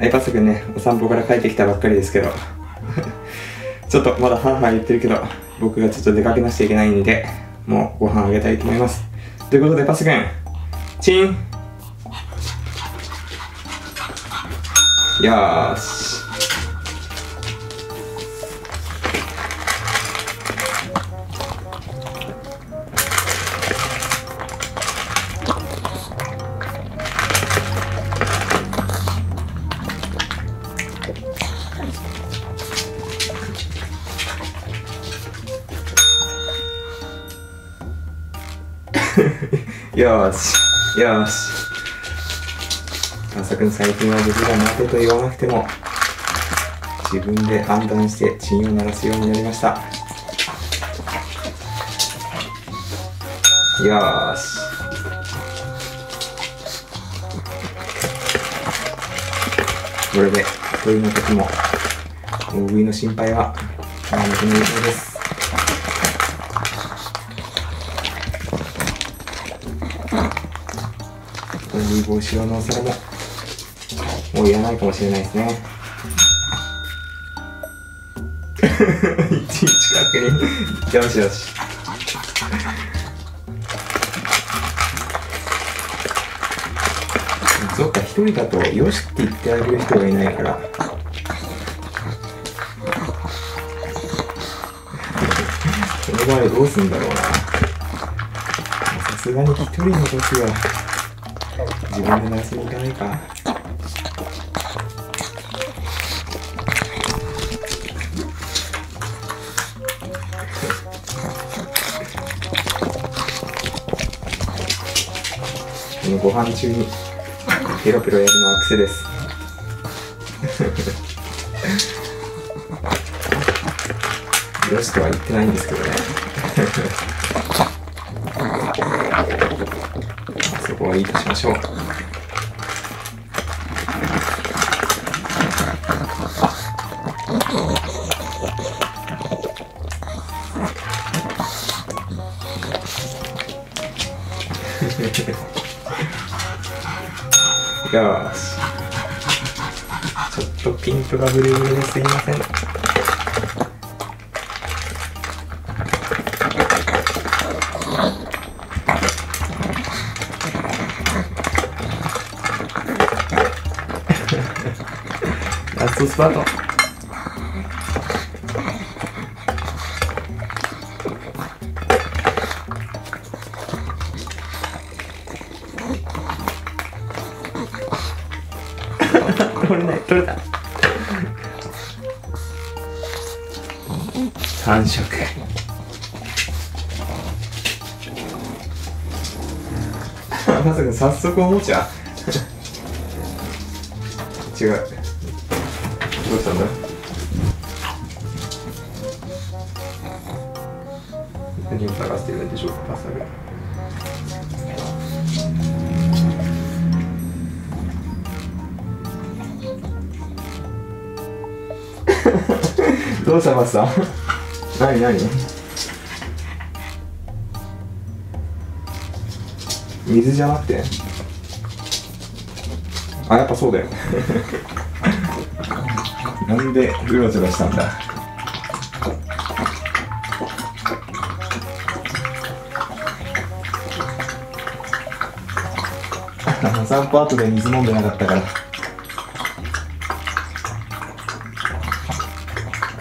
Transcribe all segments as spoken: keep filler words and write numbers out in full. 相葉くんね、お散歩から帰ってきたばっかりですけどちょっとまだハンハン言ってるけど、僕がちょっと出かけなきゃいけないんで、もうご飯あげたいと思います。ということでパスくん、チン。よーし、よーし、よーし。まさくん最近は自分が待てと言わなくても、自分で判断してチンを鳴らすようになりました。よーし。これで、一人の時も、大食いの心配は、なくなりそうです。大食い防止用のお皿ももういらないかもしれないですね一日確認よしよしそっか、一人だとよしって言ってあげる人がいないからその場合どうするんだろうな。さすがに一人の時は自分で鳴らしに行かないか。このご飯中にペロペロやるのは癖ですよしとは言ってないんですけどねそこはいいとしましょう。よし、ちょっとピントがブルーですいません。ラストスパート。取れない、取れた完食まさか早速おもちゃ違う、どうしたんだ。何を探してるんでしょうか、パサが。どうしたマスさん何何水じゃなくて、あ、やっぱそうだよなんでうろちょろしたんだ。お散歩後で水飲んでなかったから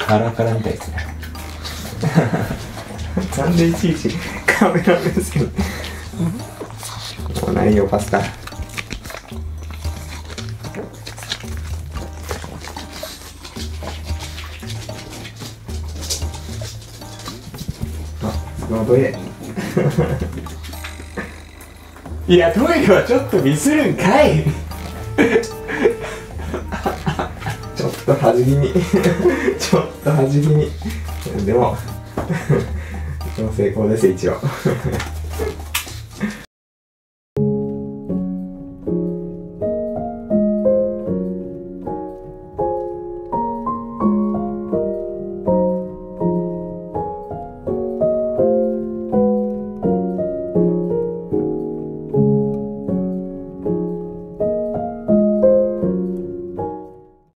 カラカラみたいですねなんでいちいちカメラ目線もうないよパスタ。あ、トイレいやトイレはちょっとミスるんかいちょっと端気味ちょっと端気味でも成功です一応